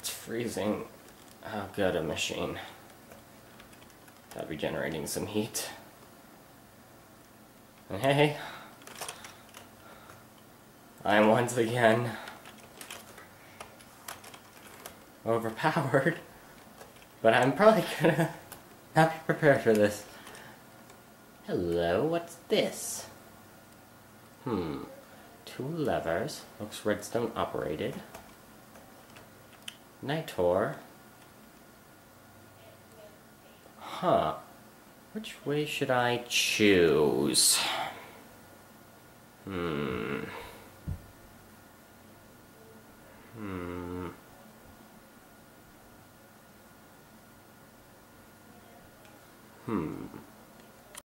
It's freezing. I'll get a machine. That'll be generating some heat. And hey, I'm once again overpowered, but I'm probably gonna not be prepared for this. Hello, what's this? Two levers. Looks redstone operated. Nitor. Which way should I choose?